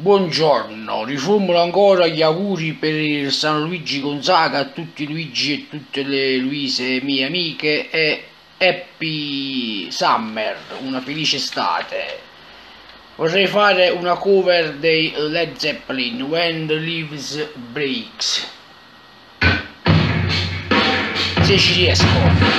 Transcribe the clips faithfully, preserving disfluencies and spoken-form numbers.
Buongiorno, riformulo ancora gli auguri per il San Luigi Gonzaga a tutti Luigi e tutte le Luise mie amiche e Happy Summer, una felice estate. Vorrei fare una cover dei Led Zeppelin, When the Leaves Breaks, se ci riesco.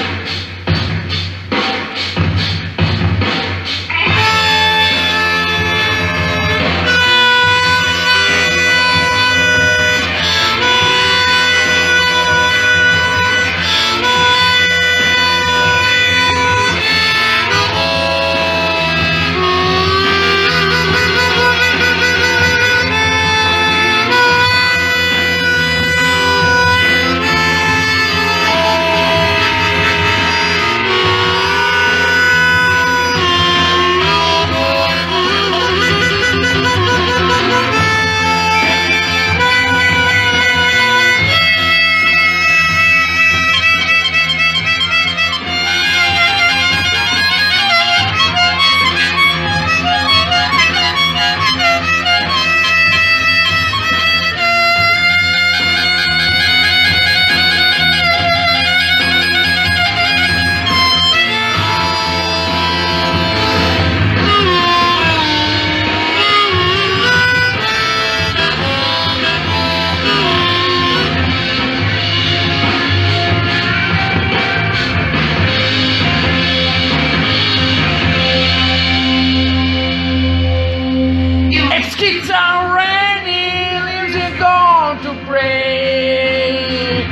Kids are ready, leaves are gone to break.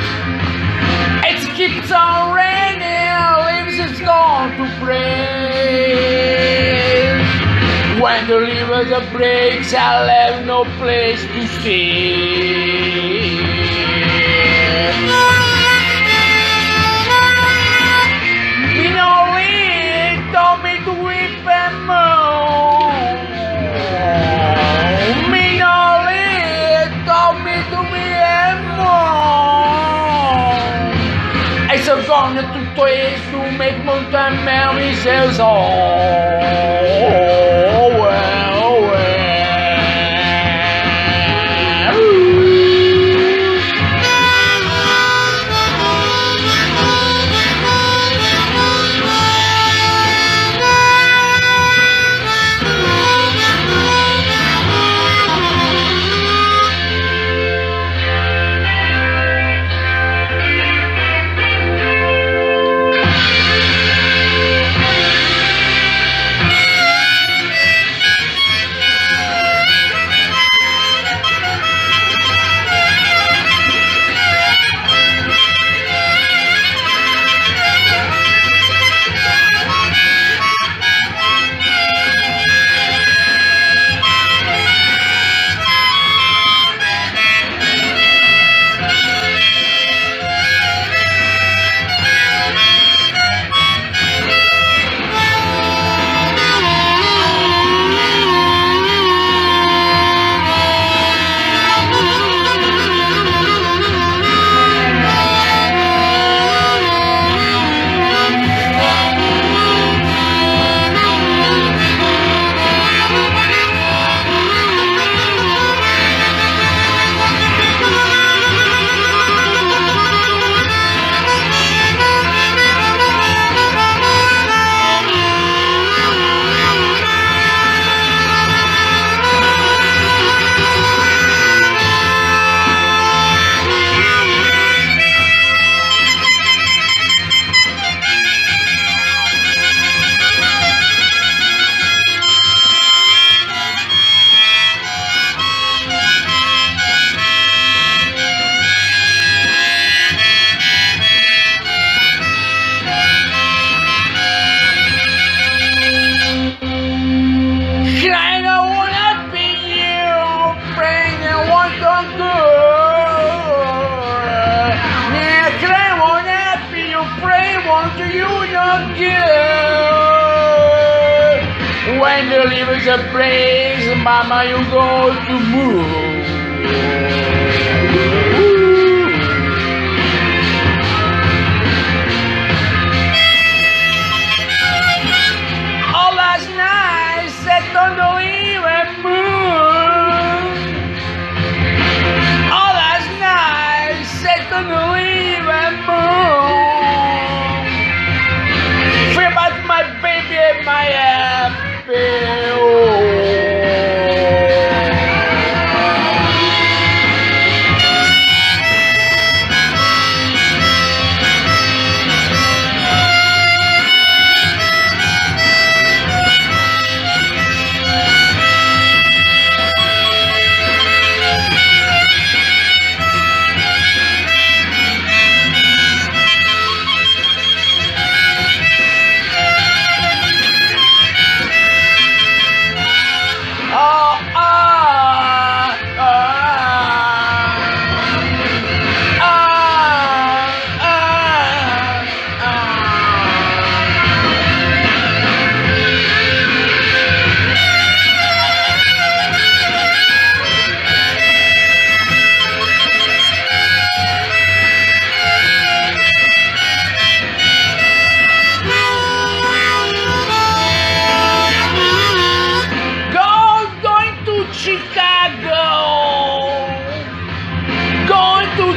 It's kids are ready, leaves is gone to break. When the leaves are breaks, I'll have no place to stay. I'm gonna to place to make mountain memories as all. When the leaves are breaks, mama, you go to move. All last night, set on the leaves and move.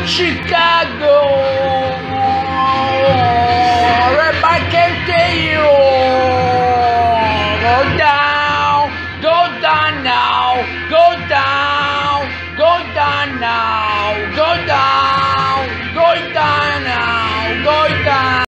Chicago!